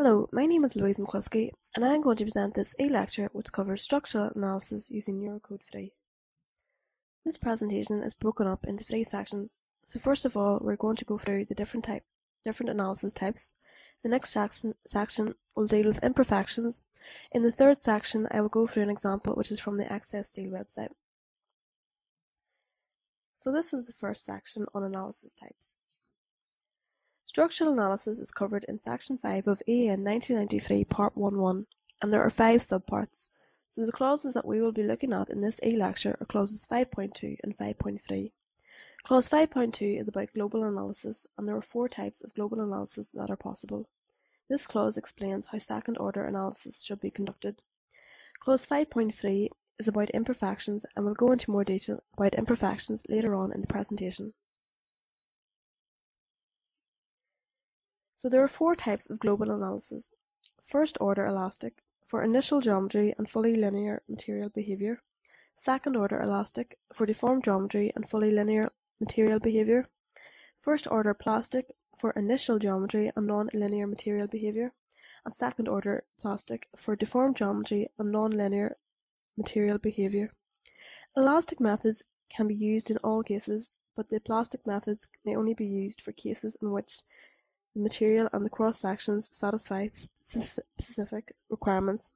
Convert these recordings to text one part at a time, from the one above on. Hello, my name is Louise McCluskey and I am going to present this e-lecture which covers structural analysis using Eurocode 3. This presentation is broken up into three sections. So first of all, we're going to go through the different analysis types. The next section will deal with imperfections. In the third section, I will go through an example which is from the Access Steel website. So this is the first section on analysis types. Structural analysis is covered in section 5 of EN 1993-Part 1-1, and there are 5 subparts. So the clauses that we will be looking at in this e-lecture are clauses 5.2 and 5.3. Clause 5.2 is about global analysis, and there are 4 types of global analysis that are possible. This clause explains how second-order analysis should be conducted. Clause 5.3 is about imperfections, and we'll go into more detail about imperfections later on in the presentation. So there are 4 types of global analysis. First order elastic, for initial geometry and fully linear material behaviour. Second order elastic, for deformed geometry and fully linear material behaviour. First order plastic, for initial geometry and non-linear material behaviour. And second order plastic, for deformed geometry and non-linear material behaviour. Elastic methods can be used in all cases, but the plastic methods may only be used for cases in which the material and the cross-sections satisfy specific requirements.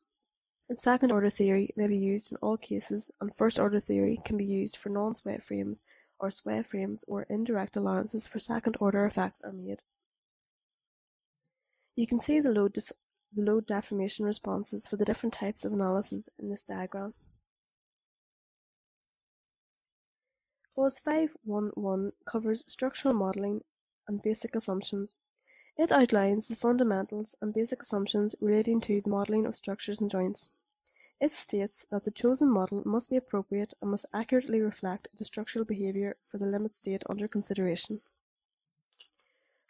And second-order theory may be used in all cases, and first-order theory can be used for non-sweat frames or sweat frames where indirect allowances for second-order effects are made. You can see the load deformation responses for the different types of analysis in this diagram. Clause 5.1.1 covers structural modelling and basic assumptions. It outlines the fundamentals and basic assumptions relating to the modelling of structures and joints. It states that the chosen model must be appropriate and must accurately reflect the structural behaviour for the limit state under consideration.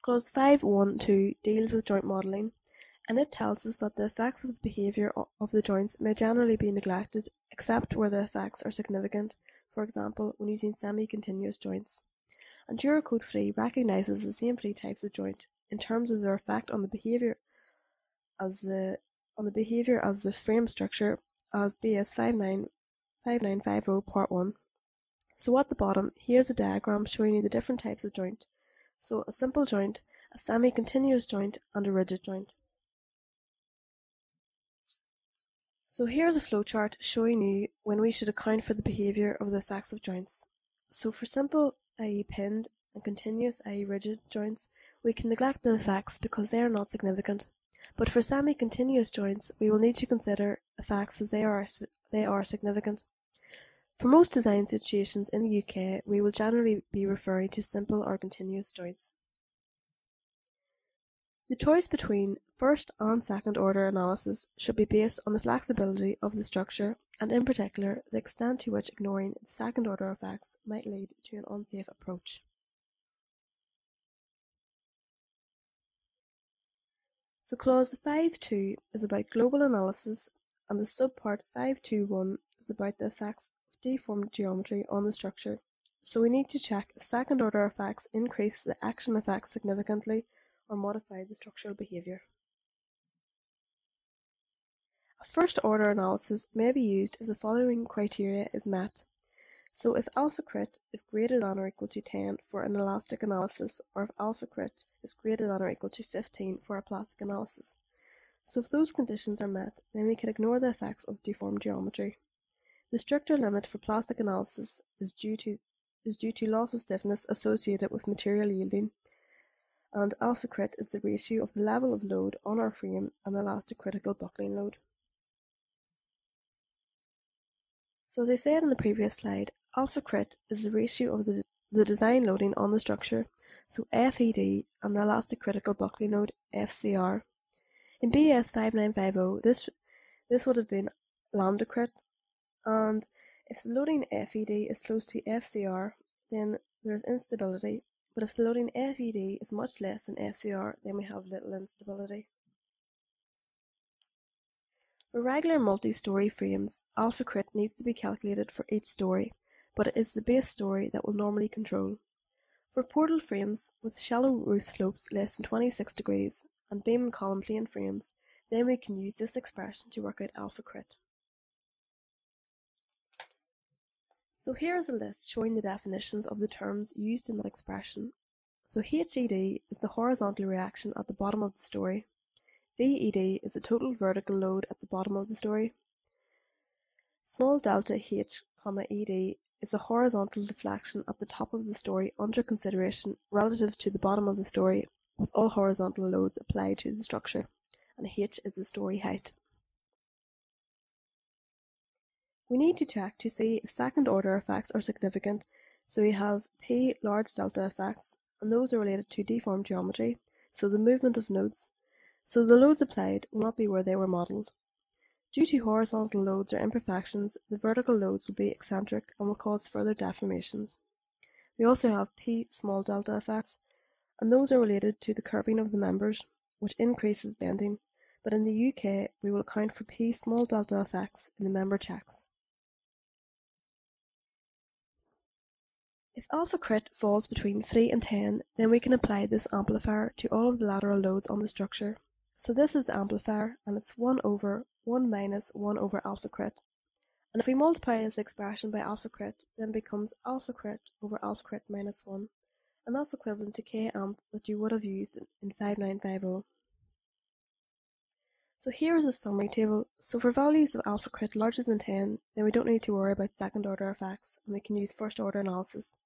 Clause 5.1.2 deals with joint modelling, and it tells us that the effects of the behaviour of the joints may generally be neglected except where the effects are significant, for example when using semi-continuous joints. And Eurocode 3 recognises the same 3 types of joint in terms of their effect on the behaviour as the frame structure as BS 5950 Part 1. So at the bottom, here's a diagram showing you the different types of joint. So a simple joint, a semi-continuous joint, and a rigid joint. So here's a flowchart showing you when we should account for the behaviour of the effects of joints. So for simple, i.e. pinned, and continuous, i.e. rigid, joints, we can neglect the effects because they are not significant. But for semi-continuous joints, we will need to consider effects as they are significant. For most design situations in the UK, we will generally be referring to simple or continuous joints. The choice between first and second order analysis should be based on the flexibility of the structure and in particular the extent to which ignoring the second order effects might lead to an unsafe approach. So clause 5.2 is about global analysis and the subpart 5.2.1 is about the effects of deformed geometry on the structure. So we need to check if second order effects increase the action effects significantly or modify the structural behaviour. A first order analysis may be used if the following criteria is met. So if alpha crit is greater than or equal to 10 for an elastic analysis, or if alpha crit is greater than or equal to 15 for a plastic analysis. So if those conditions are met, then we can ignore the effects of deformed geometry. The stricter limit for plastic analysis is due to loss of stiffness associated with material yielding, and alpha crit is the ratio of the level of load on our frame and the elastic critical buckling load. So as I said in the previous slide, alpha crit is the ratio of the design loading on the structure, so FED, and the elastic critical buckling load, FCR. In BS 5950, this would have been lambda crit, and if the loading FED is close to FCR, then there is instability, but if the loading FED is much less than FCR, then we have little instability. For regular multi-storey frames, alpha crit needs to be calculated for each storey, but it is the base storey that will normally control. For portal frames with shallow roof slopes less than 26 degrees and beam and column plane frames, then we can use this expression to work out alpha crit. So here is a list showing the definitions of the terms used in that expression. So HED is the horizontal reaction at the bottom of the story, VED is the total vertical load at the bottom of the story, small delta H, ED is the horizontal deflection at the top of the story under consideration relative to the bottom of the story with all horizontal loads applied to the structure, and H is the story height. We need to check to see if second order effects are significant, so we have P large delta effects, and those are related to deformed geometry, so the movement of nodes, so the loads applied will not be where they were modelled. Due to horizontal loads or imperfections, the vertical loads will be eccentric and will cause further deformations. We also have P small delta effects, and those are related to the curving of the members, which increases bending, but in the UK we will account for P small delta effects in the member checks. If alpha crit falls between 3 and 10, then we can apply this amplifier to all of the lateral loads on the structure. So this is the amplifier, and it's 1 over 1 minus 1 over alpha crit. And if we multiply this expression by alpha crit, then it becomes alpha crit over alpha crit minus 1. And that's equivalent to k-amp that you would have used in 5950. So here is a summary table. So for values of alpha crit larger than 10, then we don't need to worry about second order effects, and we can use first order analysis.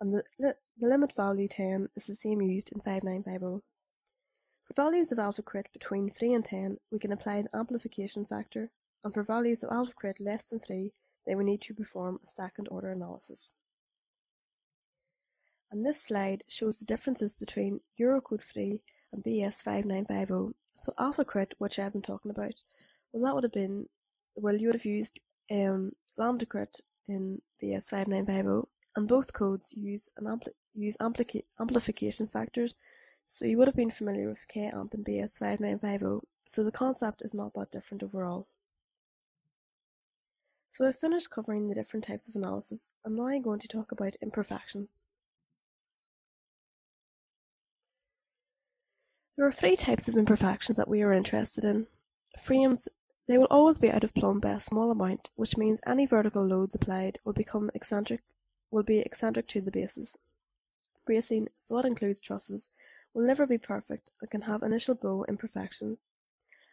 And the limit value 10 is the same used in 5950. For values of alpha crit between 3 and 10, we can apply the amplification factor, and for values of alpha crit less than 3, then we need to perform a second order analysis. And this slide shows the differences between Eurocode 3 and BS 5950. So alpha crit, which I've been talking about, well, that would have been, well, you would have used lambda crit in BS 5950, and both codes use amplification factors, so you would have been familiar with k-amp in BS 5950, so the concept is not that different overall. So I've finished covering the different types of analysis, and now I'm going to talk about imperfections. There are three types of imperfections that we are interested in. Frames, they will always be out of plumb by a small amount, which means any vertical loads applied will be eccentric to the bases. Bracing, so that includes trusses, will never be perfect and can have initial bow imperfections.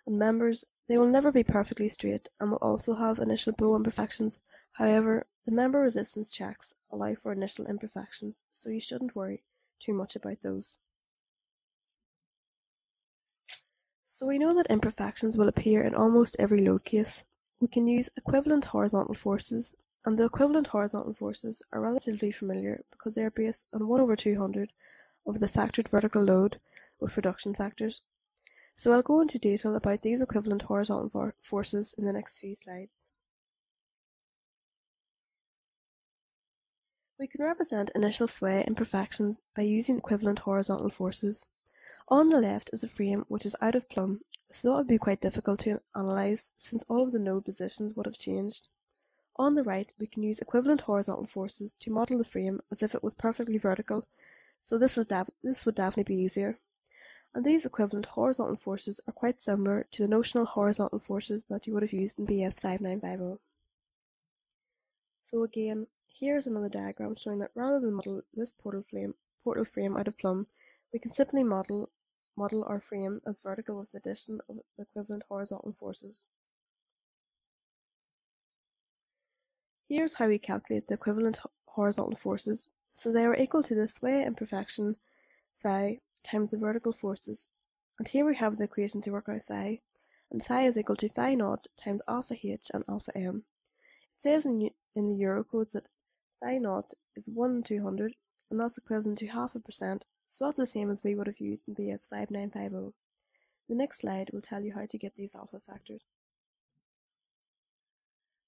And members, they will never be perfectly straight and will also have initial bow imperfections. However, the member resistance checks allow for initial imperfections, so you shouldn't worry too much about those. So we know that imperfections will appear in almost every load case. We can use equivalent horizontal forces, and the equivalent horizontal forces are relatively familiar because they are based on 1 over 200 of the factored vertical load with reduction factors. So I'll go into detail about these equivalent horizontal forces in the next few slides. We can represent initial sway imperfections by using equivalent horizontal forces. On the left is a frame which is out of plumb, so that would be quite difficult to analyse since all of the node positions would have changed. On the right, we can use equivalent horizontal forces to model the frame as if it was perfectly vertical, so this would definitely be easier. And these equivalent horizontal forces are quite similar to the notional horizontal forces that you would have used in BS 5950. So again, here is another diagram showing that rather than model this portal frame out of plumb, we can simply model our frame as vertical with the addition of the equivalent horizontal forces. Here's how we calculate the equivalent horizontal forces. So they are equal to the sway imperfection phi times the vertical forces. And here we have the equation to work out phi, and phi is equal to phi naught times alpha h and alpha m. It says in the Eurocodes that phi naught is 1 in 200, and that's equivalent to 0.5%, so that's the same as we would have used in BS 5950. The next slide will tell you how to get these alpha factors.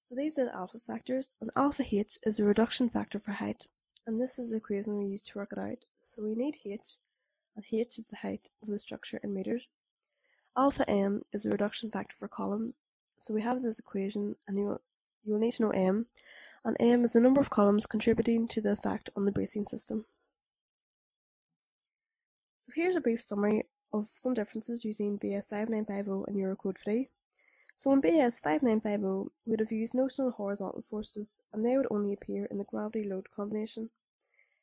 So these are the alpha factors, and alpha h is the reduction factor for height, and this is the equation we use to work it out. So we need h, and h is the height of the structure in meters. Alpha m is the reduction factor for columns, so we have this equation, and you will need to know m, and m is the number of columns contributing to the effect on the bracing system. So here's a brief summary of some differences using BS 5950 and Eurocode 3. So in BS 5950, we would have used notional horizontal forces, and they would only appear in the gravity load combination.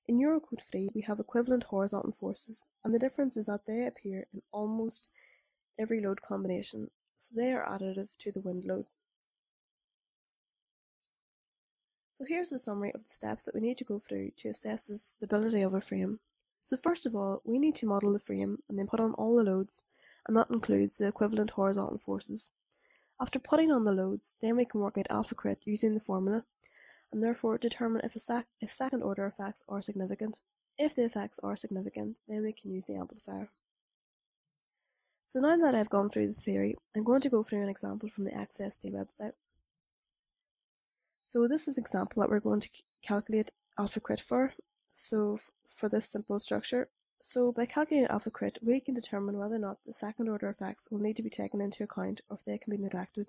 In Eurocode 3, we have equivalent horizontal forces, and the difference is that they appear in almost every load combination, so they are additive to the wind loads. So here's a summary of the steps that we need to go through to assess the stability of a frame. So first of all, we need to model the frame and then put on all the loads, and that includes the equivalent horizontal forces. After putting on the loads, then we can work out alpha crit using the formula, and therefore determine if second order effects are significant. If the effects are significant, then we can use the amplifier. So now that I've gone through the theory, I'm going to go through an example from the Access Steel website. So this is an example that we're going to calculate alpha crit for, so for this simple structure. So by calculating alpha crit, we can determine whether or not the second order effects will need to be taken into account or if they can be neglected.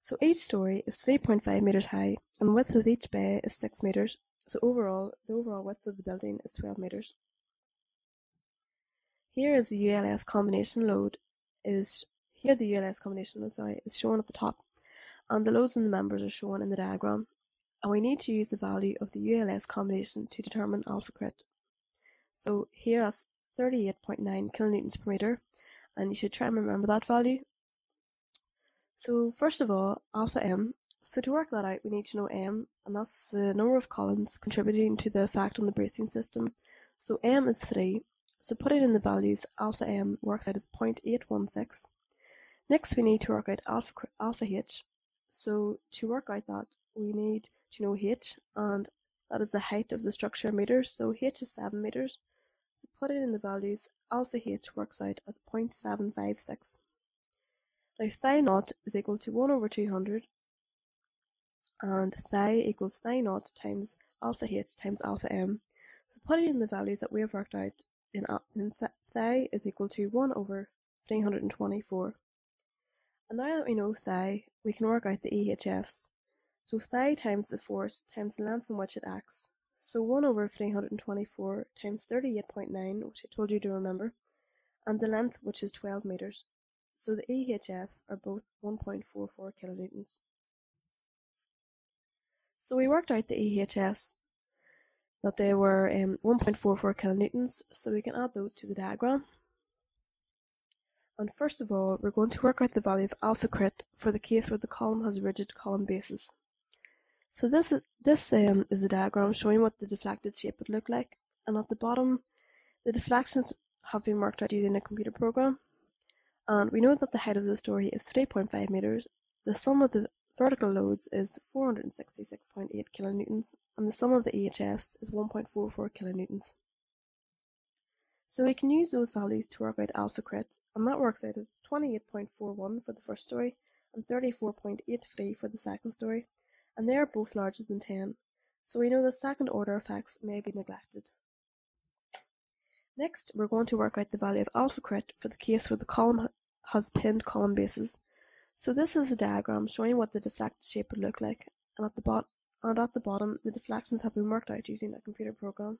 So each story is 3.5 metres high, and width of each bay is 6 metres, so overall, the overall width of the building is 12 metres. Here is the ULS combination load, is shown at the top, and the loads and the members are shown in the diagram, and we need to use the value of the ULS combination to determine alpha crit. So here that's 38.9 kilonewtons per metre, and you should try and remember that value. So first of all, alpha m. So to work that out, we need to know m, and that's the number of columns contributing to the effect on the bracing system. So m is 3, so putting in the values, alpha m works out as 0.816. Next we need to work out alpha h. So to work out that, we need to know h, and that is the height of the structure in meters, so h is 7 meters. So putting in the values, alpha h works out at 0.756. Now phi naught is equal to 1/200, and phi equals phi naught times alpha h times alpha m. So putting in the values that we have worked out, then phi is equal to 1/324. And now that we know phi, we can work out the EHFs. So phi times the force times the length on which it acts. So 1/324 times 38.9, which I told you to remember, and the length, which is 12 meters. So the EHFs are both 1.44 kilonewtons. So we worked out the EHFs, that they were 1.44 kilonewtons, so we can add those to the diagram. And first of all, we're going to work out the value of alpha crit for the case where the column has rigid column bases. So this is a diagram showing what the deflected shape would look like, and at the bottom, the deflections have been worked out using a computer program. And we know that the height of the story is 3.5 metres, the sum of the vertical loads is 466.8 kilonewtons, and the sum of the EHFs is 1.44 kilonewtons. So we can use those values to work out alpha crit, and that works out as 28.41 for the first story and 34.83 for the second story, and they are both larger than 10, so we know the second order effects may be neglected. Next, we're going to work out the value of alpha crit for the case where the column has pinned column bases. So this is a diagram showing what the deflected shape would look like, and at the bottom, the deflections have been worked out using a computer program.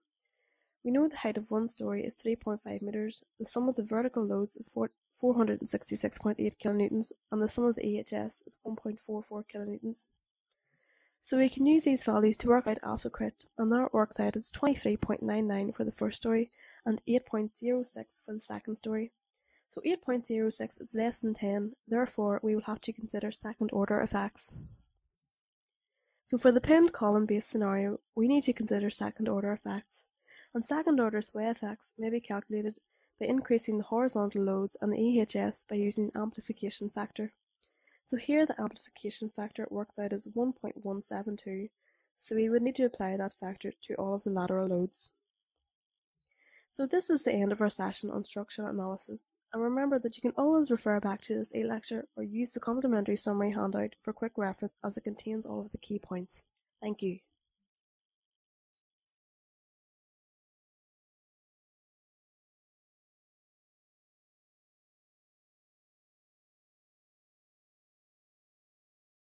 We know the height of one story is 3.5 meters, the sum of the vertical loads is 466.8 kilonewtons, and the sum of the EHFs is 1.44 kilonewtons. So we can use these values to work out alpha crit, and that works out as 23.99 for the first story and 8.06 for the second story. So 8.06 is less than 10, therefore we will have to consider second order effects. So for the pinned column base scenario, we need to consider second order effects, and second order sway effects may be calculated by increasing the horizontal loads and the EHFs by using the amplification factor. So here the amplification factor works out as 1.172, so we would need to apply that factor to all of the lateral loads. So this is the end of our session on structural analysis, and remember that you can always refer back to this e-lecture or use the complimentary summary handout for quick reference, as it contains all of the key points. Thank you.